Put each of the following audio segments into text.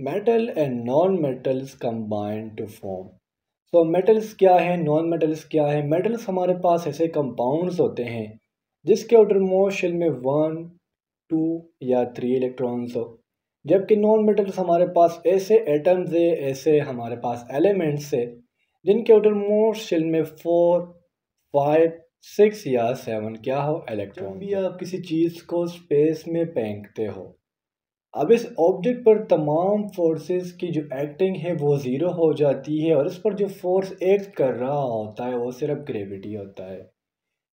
metal and non-metals combine to form. So metals کیا ہے, non metals کیا ہے؟ metals ہمارے پاس ایسے compounds ہوتے ہیں جس کے outer most shell میں 1, 2 یا 3 electrons ہو, جبکہ non metals ہمارے پاس ایسے atoms ہے, ایسے ہمارے پاس elements ہے جن کے outer most shell میں 4, 5, 6 یا 7 کیا ہو electrons. بھی آپ کسی چیز کو space میں پھینکتے ہو, اب اس آبجیکٹ پر تمام فورسز کی جو ایکٹنگ ہے وہ زیرو ہو جاتی ہے اور اس پر جو فورس ایکٹ کر رہا ہوتا ہے وہ صرف گریویٹی ہوتا ہے.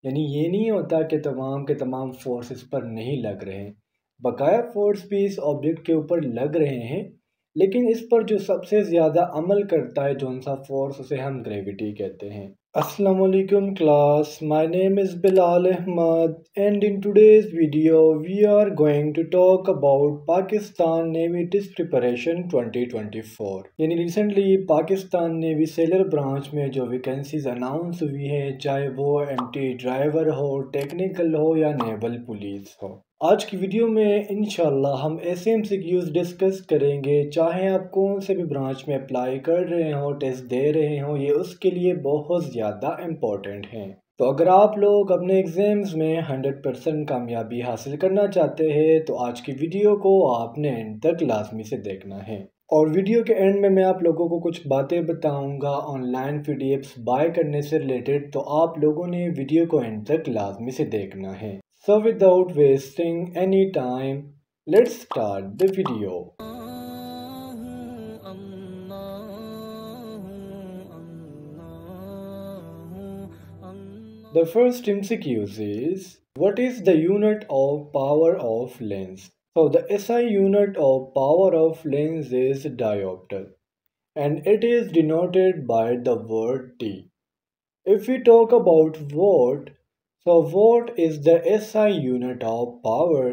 یعنی یہ نہیں ہوتا کہ تمام کے تمام فورسز پر نہیں لگ رہے ہیں, بقایا فورس بھی اس آبجیکٹ کے اوپر لگ رہے ہیں, لیکن اس پر جو سب سے زیادہ عمل کرتا ہے جون سا فورس اسے ہم گریویٹی کہتے ہیں. Assalamu alaikum class, my name is Bilal Ahmad and in today's video we are going to talk about Pakistan Navy Test Preparation 2024. یعنی recently Pakistan navy sailor branch میں جو ویکنسیز اناؤنس ہوئی ہیں, چاہے وہ ایم ٹی ڈرائیور ہو, technical ہو یا نیول پولیس ہو, آج کی ویڈیو میں انشاءاللہ ہم ایسے ایم سی کیوز ڈسکس کریں گے. چاہے آپ کون سے بھی برانچ میں اپلائی کر رہے ہوں, ٹیسٹ دے رہے ہوں, یہ اس کے لیے بہت زیادہ امپورٹنٹ ہیں. تو اگر آپ لوگ اپنے ایگزامز میں 100% کامیابی حاصل کرنا چاہتے ہیں تو آج کی ویڈیو کو آپ نے اینڈ تک لازمی سے دیکھنا ہے. اور ویڈیو کے اینڈ میں آپ لوگوں کو کچھ باتیں بتاؤں گا online P D Fs buy کرنے سے ریلیٹڈ, تو آپ لوگوں نے ویڈیو کو اینڈ تک لازمی سے دیکھنا ہے. So without wasting any time, let's start the video. The first MCQ is, what is the unit of power of lens? So the SI unit of power of lens is diopter and it is denoted by the word T. If we talk about watt, so watt is the SI unit of power,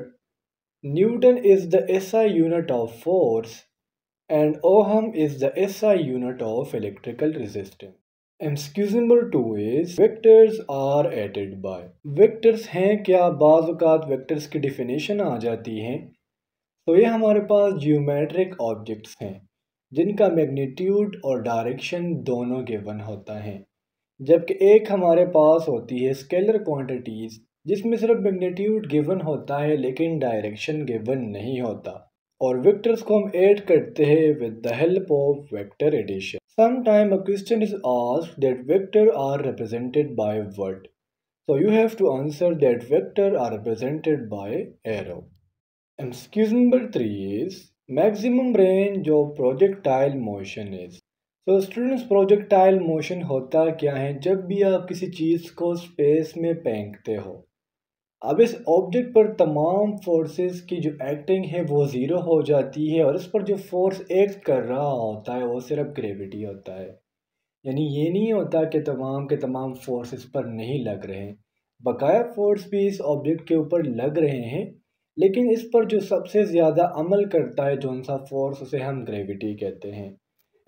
Newton is the SI unit of force, and Ohm is the SI unit of electrical resistance. MCQ number 2 is, vectors are added by. Vectors ہیں کیا؟ بعض اوقات vectors کی definition آ جاتی ہیں. تو یہ ہمارے پاس geometric objects ہیں جن کا magnitude اور direction دونوں given ہوتا ہے, جبکہ ایک ہمارے پاس ہوتی ہے اسکیلر کوانٹیٹیز جس میں صرف میگنیٹیوڈ گیون ہوتا ہے لیکن ڈائریکشن گیون نہیں ہوتا, اور ویکٹرز کو ہم ایڈ کرتے ہیں with the help of vector addition. Some time a question is asked that vector are represented by what, so you have to answer that vector are represented by arrow. MCQ number 3 is, maximum range of projectile motion is. تو students projectile motion ہوتا کیا ہے؟ جب بھی آپ کسی چیز کو سپیس میں پھینکتے ہو, اب اس آبجیکٹ پر تمام فورسز کی جو ایکٹنگ ہے وہ زیرو ہو جاتی ہے اور اس پر جو فورس ایکٹ کر رہا ہوتا ہے وہ صرف گریویٹی ہوتا ہے. یعنی یہ نہیں ہوتا کہ تمام کے تمام فورسز پر نہیں لگ رہے ہیں, بقایا فورس بھی اس آبجیکٹ کے اوپر لگ رہے ہیں, لیکن اس پر جو سب سے زیادہ عمل کرتا ہے جون سا فورس اسے ہم گریویٹی کہتے ہیں.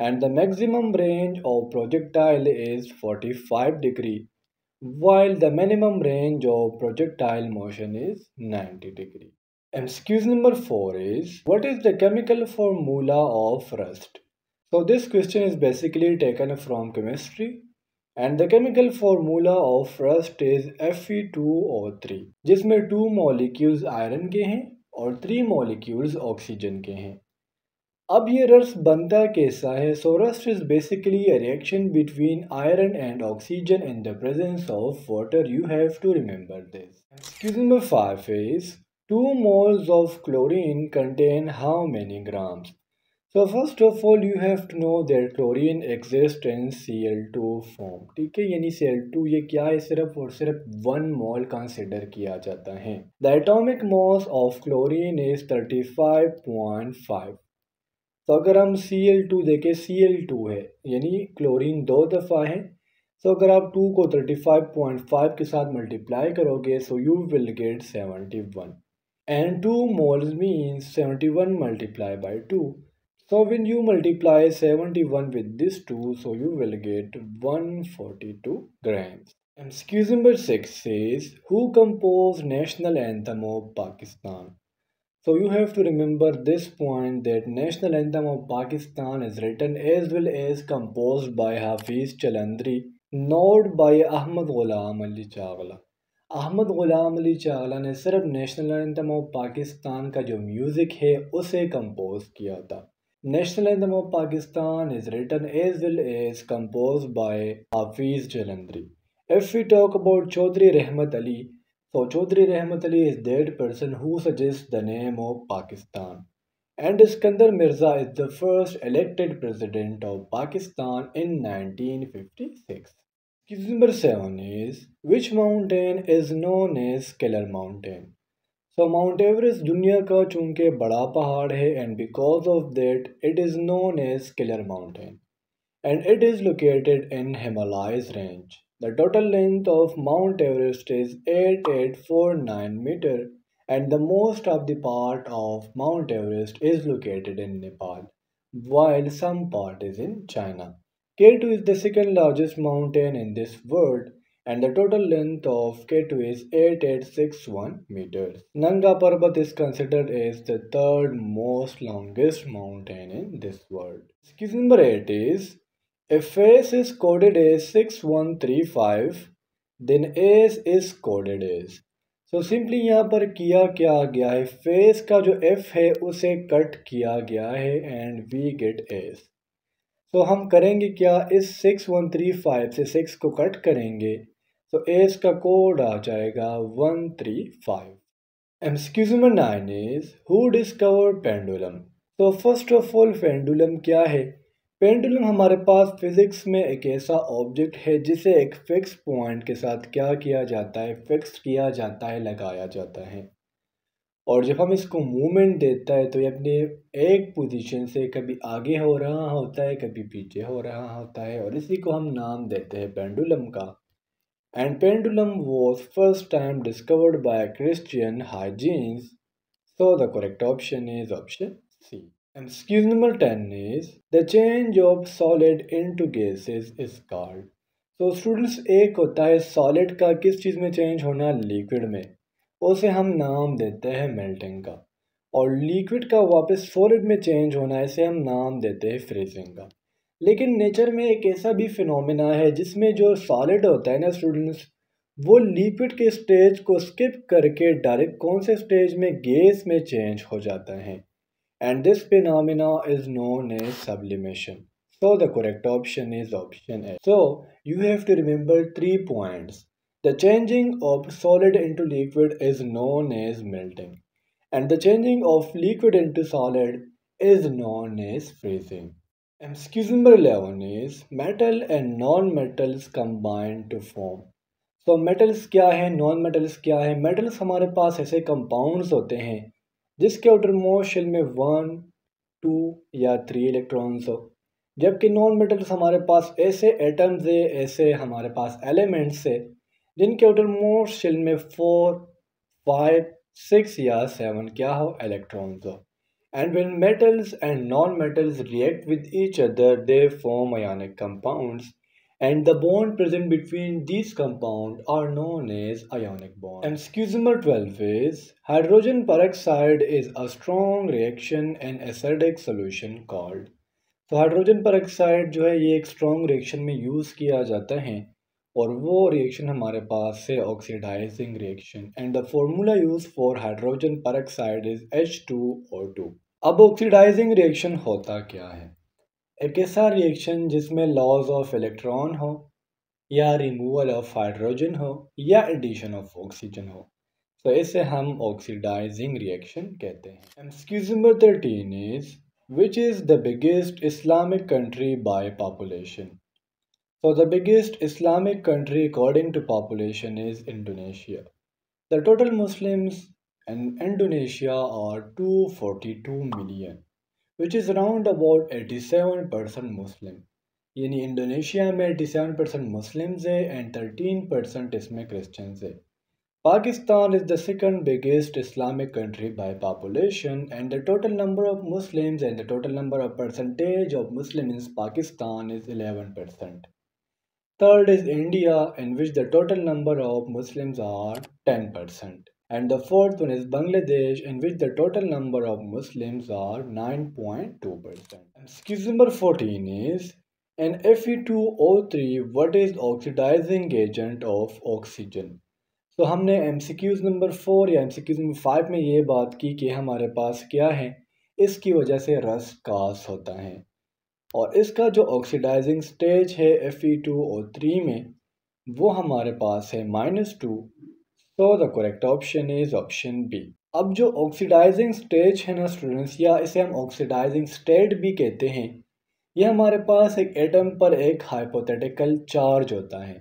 And the maximum range of projectile is 45 degrees, while the minimum range of projectile motion is 90 degrees. MCQ number 4 is, what is the chemical formula of rust? So this question is basically taken from chemistry, and the chemical formula of rust is Fe2O3, جس میں 2 molecules iron کے ہیں اور 3 molecules oxygen کے ہیں. اب یہ wrist بنتا کیسا ہے؟ So rust is basically a reaction between iron and oxygen in the presence of water. You have to remember this. MCQ number 5 is, 2 moles of chlorine contain how many grams? So first of all you have to know that chlorine exists in Cl2 form. ٹھیک ہے, یعنی Cl2 یہ کیا ہے؟ صرف اور صرف 1 mole consider کیا جاتا ہے. The atomic mass of chlorine is 35.5. تو اگر ہم Cl2 دیکھیں, Cl2 ہے یعنی کلورین 2 دفعہ ہے, تو اگر آپ 2 کو 35.5 کے ساتھ ملٹیپلائی کرو گے so you will get 71, and 2 moles minus 71 multiply by 2. So when you multiply 71 with this 2, so you will get 142 grams. MCQ number 6 says, who composed national anthem of Pakistan? So you have to remember this point that National Anthem of Pakistan is written as well as composed by Hafiz Chalandri, not by Ahmad Ghulam Ali Chagla. Ahmad Ghulam Ali چاغلا نے صرف national anthem of Pakistan کا جو music ہے اسے compose کیا تھا. National anthem of Pakistan is written as well as compose by Hafeez Jalandhari. If we talk about Chaudhry Rehmat Ali, so Chaudhry Rehmat Ali is that person who suggests the name of Pakistan. And Iskandar Mirza is the first elected president of Pakistan in 1956. Question number 7 is, which mountain is known as Killer Mountain? So Mount Everest دنیا کا چونکہ بڑا پہاڑ ہے and because of that it is known as Killer Mountain. And it is located in Himalayas range. The total length of Mount Everest is 8849 meter and the most of the part of Mount Everest is located in Nepal while some part is in China. K2 is the second largest mountain in this world and the total length of K2 is 8861 meters. Nanga Parbat is considered as the third most longest mountain in this world. Question number 8 is, if S is coded as 6135, then S is coded as. So simply yahan par kya gaya hai, phase ka jo F hai use cut kiya gaya hai and we get S. تو ہم کریں گے کیا, اس 6135 سے 6 کو کٹ کریں گے تو ایس کا کوڈ آ جائے گا 135. Excuse me, 9 is, who discovered pendulum? تو first of all pendulum کیا ہے؟ pendulum ہمارے پاس فزکس میں ایک ایسا آبجیکٹ ہے جسے ایک فکس پوائنٹ کے ساتھ کیا کیا جاتا ہے, فکس کیا جاتا ہے, لگایا جاتا ہے, اور جب ہم اس کو موومنٹ دیتا ہے تو یہ اپنے ایک پوزیشن سے کبھی آگے ہو رہا ہوتا ہے کبھی پیچھے ہو رہا ہوتا ہے, اور اسی کو ہم نام دیتے ہیں پینڈولم کا. And pendulum was first time discovered by Christian Huygens. So the correct option is option C. MCQs number 10 is, the change of solid into gases is called. So students ایک ہوتا ہے سالڈ کا کس چیز میں change ہونا, liquid میں, اسے ہم نام دیتے ہیں میلٹنگ کا, اور لیکوڈ کا واپس سولڈ میں چینج ہونا ہے اسے ہم نام دیتے ہیں فریزنگ کا. لیکن نیچر میں ایک ایسا بھی فینومینا ہے جس میں جو سالڈ ہوتا ہے نا اسٹوڈنٹس, وہ لیکوڈ کے اسٹیج کو اسکپ کر کے ڈائریکٹ کون سے اسٹیج میں, گیس میں چینج ہو جاتا ہے. And this phenomena is known as sublimation. So the correct option is option A. So you have to remember 3 points. The changing of solid into liquid is known as melting, and the changing of liquid into solid is known as freezing. Excuse number 11 is, metal and non-metals combine to form. So metals kya hai, non-metals kya hai? Metals ہمارے پاس ایسے compounds ہوتے ہیں جس کے outer most shell میں 1, 2 یا 3 electrons ہو, جبکہ non-metals ہمارے پاس ایسے atoms ہے, ایسے ہمارے پاس elements ہے جن کے اوٹر موسٹ شیل میں 4, 5, 6 یا 7 کیا ہو, الیکٹرانز ہو. And when metals and non metals react with each other they form ionic compounds and the bond present between these compound are known as ionic bond. Excuse number 12 is, hydrogen peroxide is a strong reaction and acidic solution called. تو hydrogen peroxide جو ہے یہ ایک strong reaction میں use کیا جاتا ہے, اور وہ ریئیکشن ہمارے پاس ہے oxidising reaction. And the formula use for hydrogen peroxide is H2O2. اب آکسیڈائزنگ ریئیکشن ہوتا کیا ہے؟ ایک ایسا ریئیکشن جس میں لاس آف الیکٹران ہو, یا ریموول آف ہائیڈروجن ہو, یا ایڈیشن آف آکسیجن ہو, تو اسے ہم آکسیڈائزنگ ریئیکشن کہتے ہیں. MCQs number 13 is, which is the biggest Islamic country by population. So the biggest Islamic country according to population is Indonesia. The total Muslims in Indonesia are 242 million, which is around about 87% Muslim. یعنی Indonesia میں 87% Muslims ہے and 13% اس میں Christians ہے. Pakistan is the second biggest Islamic country by population, and the total number of Muslims and the total number of percentage of Muslims in Pakistan is 11%. Third is India, in which the total number of Muslims are 10%. and the fourth one is Bangladesh, in which the total number of Muslims are 9.2%. Excuse number 14 is in Fe2O3, what is oxidizing agent of oxygen? تو ہم نے MCQs number 4 یا MCQs number 5 میں یہ بات کی کہ ہمارے پاس کیا ہے اس کی وجہ سے رس گاز ہوتا ہے, اور اس کا جو آکسیڈائزنگ سٹیج ہے Fe2O3 میں وہ ہمارے پاس ہے -2. So the correct option is option B. اب جو آکسیڈائزنگ سٹیج ہے نا اسٹوڈنٹس, یا اسے ہم آکسیڈائزنگ سٹیٹ بھی کہتے ہیں, یہ ہمارے پاس ایک ایٹم پر ایک ہائپوتھیٹیکل چارج ہوتا ہے.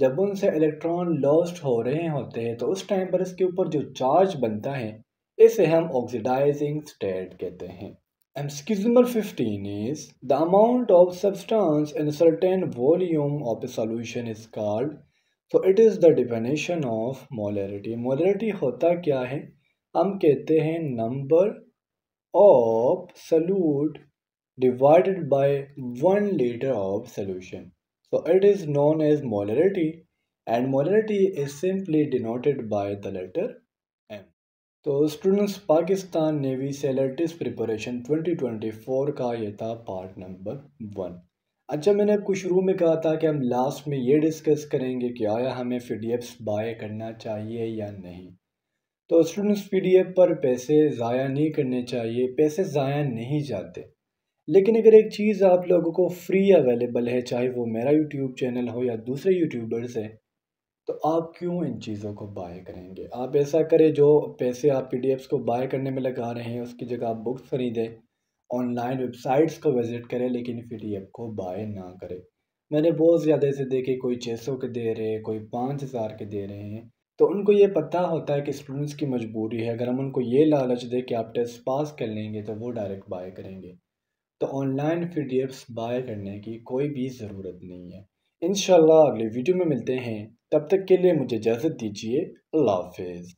جب ان سے الیکٹران لاسٹ ہو رہے ہوتے ہیں تو اس ٹائم پر اس کے اوپر جو چارج بنتا ہے اسے ہم آکسیڈائزنگ اسٹیٹ کہتے ہیں. MCQ number 15 is the amount of substance in a certain volume of a solution is called, so it is the definition of molarity. Molarity ہوتا کیا ہے, ہم کہتے ہیں number of solute divided by 1 liter of solution. So it is known as molarity, and molarity is simply denoted by the letter M. تو students Pakistan navy سے latest preparation 2024 کا یہ تھا پارٹ نمبر 1. اچھا, میں نے آپ کو شروع میں کہا تھا کہ ہم لاسٹ میں یہ ڈسکس کریں گے کہ آیا ہمیں پی ڈی ایفس بائی کرنا چاہیے یا نہیں. تو اسٹوڈنٹس پی ڈی ایف پر پیسے ضائع نہیں کرنے چاہیے, پیسے ضائع نہیں جاتے, لیکن اگر ایک چیز آپ لوگوں کو فری اویلیبل ہے, چاہے وہ میرا یوٹیوب چینل ہو یا دوسرے یوٹیوبرز ہیں, تو آپ کیوں ان چیزوں کو بائی کریں گے. آپ ایسا کریں, جو پیسے آپ پی ڈی ایفس کو بائی کرنے میں لگا رہے ہیں اس کی جگہ آپ بکس خریدیں, آن لائن ویب سائٹس کو وزٹ کریں, لیکن پی ڈی ایف کو بائی نہ کریں. میں نے بہت زیادہ سے دیکھے, کوئی 600 کے دے رہے ہیں, کوئی 5000 کے دے رہے ہیں. تو ان کو یہ پتہ ہوتا ہے کہ اسٹوڈنٹس کی مجبوری ہے. اگر ہم ان کو یہ لالچ دیں کہ آپ ٹیسٹ پاس کر لیں گے تو وہ ڈائریکٹ بائی کریں گے. تو online P D Fs buy کرنے کی کوئی بھی ضرورت نہیں ہے. انشاءاللہ اگلے ویڈیو میں ملتے ہیں, تب تک کے لیے مجھے اجازت دیجیے. اللہ حافظ.